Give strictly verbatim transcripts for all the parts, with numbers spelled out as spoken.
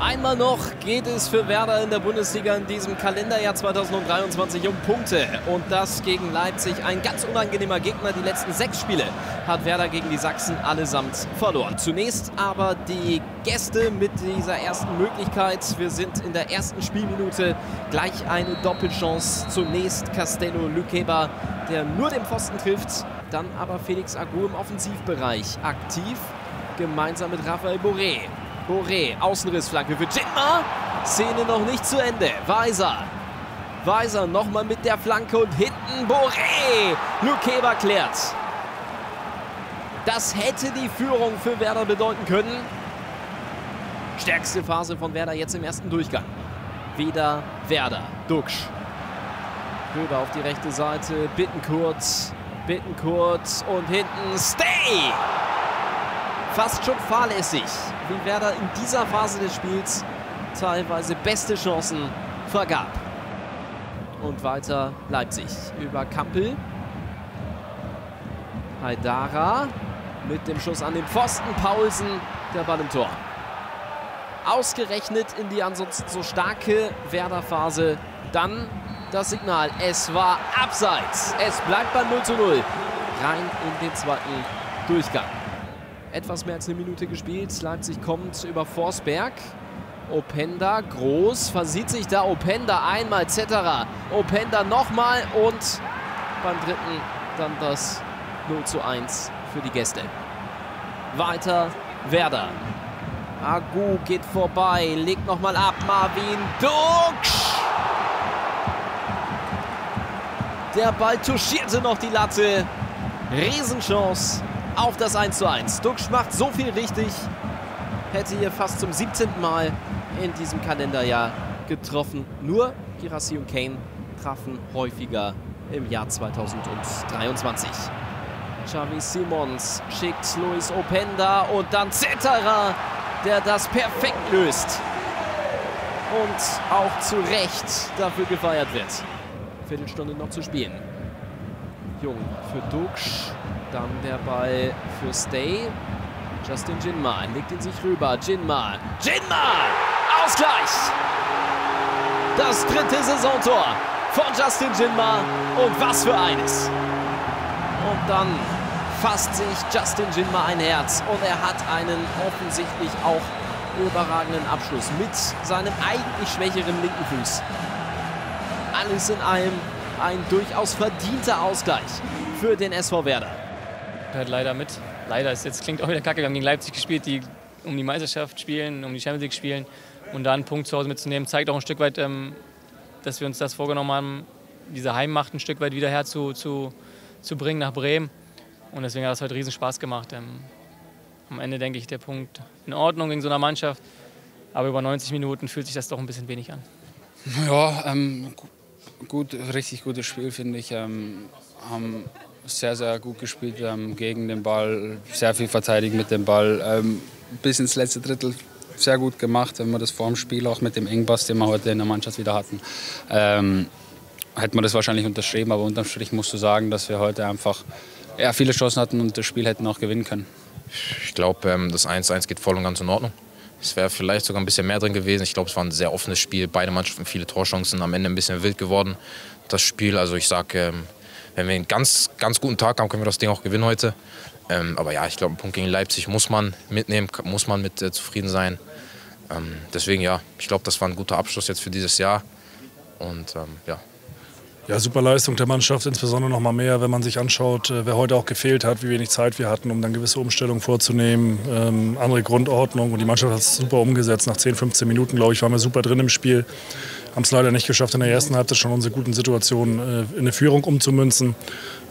Einmal noch geht es für Werder in der Bundesliga in diesem Kalenderjahr zweitausenddreiundzwanzig um Punkte. Und das gegen Leipzig, ein ganz unangenehmer Gegner. Die letzten sechs Spiele hat Werder gegen die Sachsen allesamt verloren. Zunächst aber die Gäste mit dieser ersten Möglichkeit. Wir sind in der ersten Spielminute gleich eine Doppelchance. Zunächst Castello Lukéba, der nur den Pfosten trifft. Dann aber Felix Agu im Offensivbereich aktiv, gemeinsam mit Rafael Borré. Boré, Außenrissflanke für Njinmah. Szene noch nicht zu Ende. Weiser. Weiser nochmal mit der Flanke und hinten Boré. Lukéba klärt. Das hätte die Führung für Werder bedeuten können. Stärkste Phase von Werder jetzt im ersten Durchgang. Wieder Werder. Ducksch. Höber auf die rechte Seite. Bittencourt. Bittencourt und hinten Stay. Fast schon fahrlässig, wie Werder in dieser Phase des Spiels teilweise beste Chancen vergab. Und weiter Leipzig über Kampel. Haidara mit dem Schuss an den Pfosten. Paulsen, der Ball im Tor. Ausgerechnet in die ansonsten so starke Werder-Phase. Dann das Signal, es war abseits. Es bleibt bei null zu null. Rein in den zweiten Durchgang. Etwas mehr als eine Minute gespielt. Leipzig kommt über Forsberg. Openda groß. Versieht sich da Openda einmal. Zetterer. Openda nochmal. Und beim dritten dann das null zu eins für die Gäste. Weiter Werder. Agu geht vorbei. Legt nochmal ab. Marvin Ducksch. Der Ball touchierte noch die Latte. Riesenchance auf das eins zu eins. Ducksch macht so viel richtig. Hätte hier fast zum siebzehnten Mal in diesem Kalenderjahr getroffen. Nur Gulácsi und Kane trafen häufiger im Jahr zweitausenddreiundzwanzig. Xavi Simons schickt Loïs Openda und dann Zetterer, der das perfekt löst. Und auch zu Recht dafür gefeiert wird. Viertelstunde noch zu spielen. Jung für Ducksch. Dann der Ball für Stay. Justin Njinmah legt ihn sich rüber. Njinmah. Njinmah! Ausgleich! Das dritte Saisontor von Justin Njinmah. Und was für eines! Und dann fasst sich Justin Njinmah ein Herz. Und er hat einen offensichtlich auch überragenden Abschluss mit seinem eigentlich schwächeren linken Fuß. Alles in allem ein durchaus verdienter Ausgleich für den S V Werder. Halt leider mit. Leider, ist jetzt klingt auch wieder kacke. Wir haben gegen Leipzig gespielt, die um die Meisterschaft spielen, um die Champions League spielen. Und da einen Punkt zu Hause mitzunehmen, zeigt auch ein Stück weit, ähm, dass wir uns das vorgenommen haben, diese Heimmacht ein Stück weit wieder her zu, zu, zu bringen nach Bremen. Und deswegen hat es heute riesen Spaß gemacht. Ähm, am Ende denke ich, der Punkt in Ordnung gegen so einer Mannschaft. Aber über neunzig Minuten fühlt sich das doch ein bisschen wenig an. Ja, ähm, gut, richtig gutes Spiel, finde ich. Ähm, ähm Sehr, sehr gut gespielt, ähm, gegen den Ball, sehr viel verteidigt mit dem Ball. Ähm, bis ins letzte Drittel sehr gut gemacht, wenn wir das vor dem Spiel auch mit dem Engpass, den wir heute in der Mannschaft wieder hatten, ähm, hätten wir das wahrscheinlich unterschrieben. Aber unterm Strich musst du sagen, dass wir heute einfach ja, viele Chancen hatten und das Spiel hätten auch gewinnen können. Ich glaube, ähm, das eins zu eins geht voll und ganz in Ordnung. Es wäre vielleicht sogar ein bisschen mehr drin gewesen. Ich glaube, es war ein sehr offenes Spiel. Beide Mannschaften viele Torchancen, am Ende ein bisschen wild geworden. Das Spiel, also ich sage... Ähm, wenn wir einen ganz, ganz guten Tag haben, können wir das Ding auch gewinnen heute. Ähm, aber ja, ich glaube, einen Punkt gegen Leipzig muss man mitnehmen, muss man mit äh, zufrieden sein. Ähm, deswegen ja, ich glaube, das war ein guter Abschluss jetzt für dieses Jahr. Und ähm, ja. Ja, super Leistung der Mannschaft, insbesondere noch mal mehr, wenn man sich anschaut, wer heute auch gefehlt hat, wie wenig Zeit wir hatten, um dann gewisse Umstellungen vorzunehmen, ähm, andere Grundordnung. Und die Mannschaft hat es super umgesetzt. Nach zehn, fünfzehn Minuten, glaube ich, waren wir super drin im Spiel. Haben es leider nicht geschafft, in der ersten Halbzeit schon unsere guten Situationen in eine Führung umzumünzen.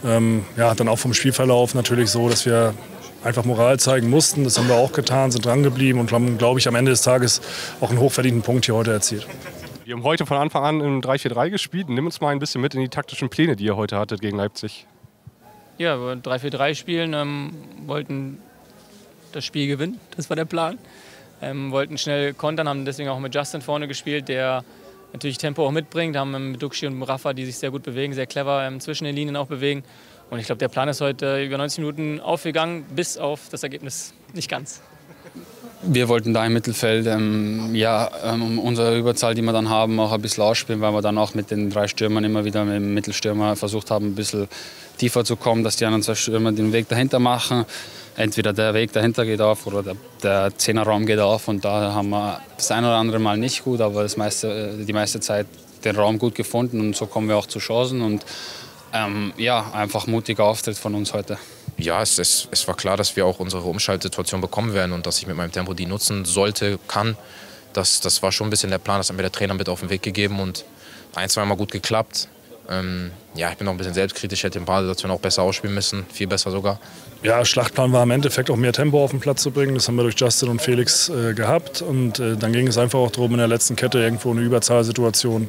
Ähm, ja, dann auch vom Spielverlauf natürlich so, dass wir einfach Moral zeigen mussten. Das haben wir auch getan, sind dran geblieben und haben, glaube ich, am Ende des Tages auch einen hochverdienten Punkt hier heute erzielt. Wir haben heute von Anfang an im drei vier drei gespielt. Nimm uns mal ein bisschen mit in die taktischen Pläne, die ihr heute hattet gegen Leipzig. Ja, wir wollten drei vier drei spielen, ähm, wollten das Spiel gewinnen, das war der Plan. Ähm, wollten schnell kontern, haben deswegen auch mit Justin vorne gespielt, der natürlich Tempo auch mitbringt, haben mit Ducksch und Rafa, die sich sehr gut bewegen, sehr clever ähm, zwischen den Linien auch bewegen. Und ich glaube, der Plan ist heute über neunzig Minuten aufgegangen, bis auf das Ergebnis nicht ganz. Wir wollten da im Mittelfeld ähm, ja, ähm, unsere Überzahl, die wir dann haben, auch ein bisschen ausspielen, weil wir dann auch mit den drei Stürmern immer wieder mit dem Mittelstürmer versucht haben, ein bisschen tiefer zu kommen, dass die anderen zwei Stürmer den Weg dahinter machen. Entweder der Weg dahinter geht auf oder der, der Zehnerraum geht auf. Und da haben wir das ein oder andere Mal nicht gut, aber das meiste, die meiste Zeit den Raum gut gefunden. Und so kommen wir auch zu Chancen. Und ähm, ja, einfach mutiger Auftritt von uns heute. Ja, es, es, es war klar, dass wir auch unsere Umschaltsituation bekommen werden und dass ich mit meinem Tempo die nutzen sollte, kann. Das, das war schon ein bisschen der Plan, das hat mir der Trainer mit auf den Weg gegeben und ein, zwei Mal gut geklappt. Ähm, ja, ich bin auch ein bisschen selbstkritisch, hätte ein paar Situationen auch besser ausspielen müssen, viel besser sogar. Ja, Schlachtplan war im Endeffekt auch mehr Tempo auf den Platz zu bringen, das haben wir durch Justin und Felix äh, gehabt und äh, dann ging es einfach auch darum, in der letzten Kette irgendwo eine Überzahlsituation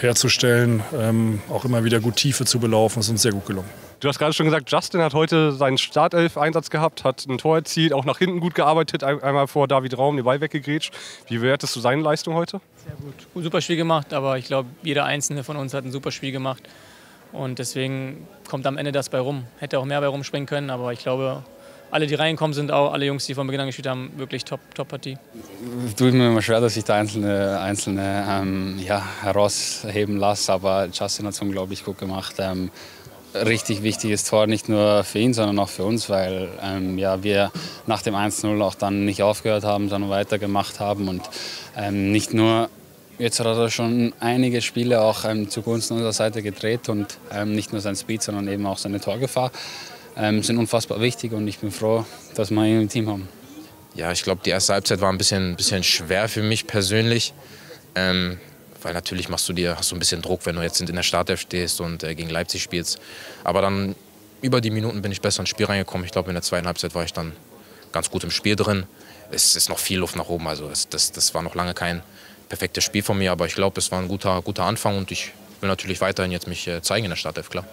herzustellen, ähm, auch immer wieder gut Tiefe zu belaufen, das ist uns sehr gut gelungen. Du hast gerade schon gesagt, Justin hat heute seinen Startelf-Einsatz gehabt, hat ein Tor erzielt, auch nach hinten gut gearbeitet, einmal vor David Raum den Ball weggegrätscht. Wie bewertest du seine Leistung heute? Sehr gut. Super Spiel gemacht, aber ich glaube, jeder Einzelne von uns hat ein super Spiel gemacht. Und deswegen kommt am Ende das bei rum. Hätte auch mehr bei rumspringen können, aber ich glaube, alle, die reinkommen, sind auch alle Jungs, die von Beginn an gespielt haben, wirklich top, top Partie. Tut mir immer schwer, dass ich da Einzelne, einzelne ähm, ja, herausheben lasse, aber Justin hat es unglaublich gut gemacht. Ähm, richtig wichtiges Tor, nicht nur für ihn, sondern auch für uns, weil ähm, ja, wir nach dem eins null auch dann nicht aufgehört haben, sondern weitergemacht haben. Und ähm, nicht nur, jetzt hat er schon einige Spiele auch ähm, zugunsten unserer Seite gedreht und ähm, nicht nur sein Speed, sondern eben auch seine Torgefahr. Ähm, sind unfassbar wichtig und ich bin froh, dass wir ihn im Team haben. Ja, ich glaube, die erste Halbzeit war ein bisschen, bisschen schwer für mich persönlich. Ähm, weil natürlich machst du dir, hast du ein bisschen Druck, wenn du jetzt in der Startelf stehst und äh, gegen Leipzig spielst. Aber dann über die Minuten bin ich besser ins Spiel reingekommen. Ich glaube, in der zweiten Halbzeit war ich dann ganz gut im Spiel drin. Es ist noch viel Luft nach oben, also es, das, das war noch lange kein perfektes Spiel von mir. Aber ich glaube, es war ein guter, guter Anfang und ich will natürlich weiterhin jetzt mich äh, zeigen in der Startelf, klar.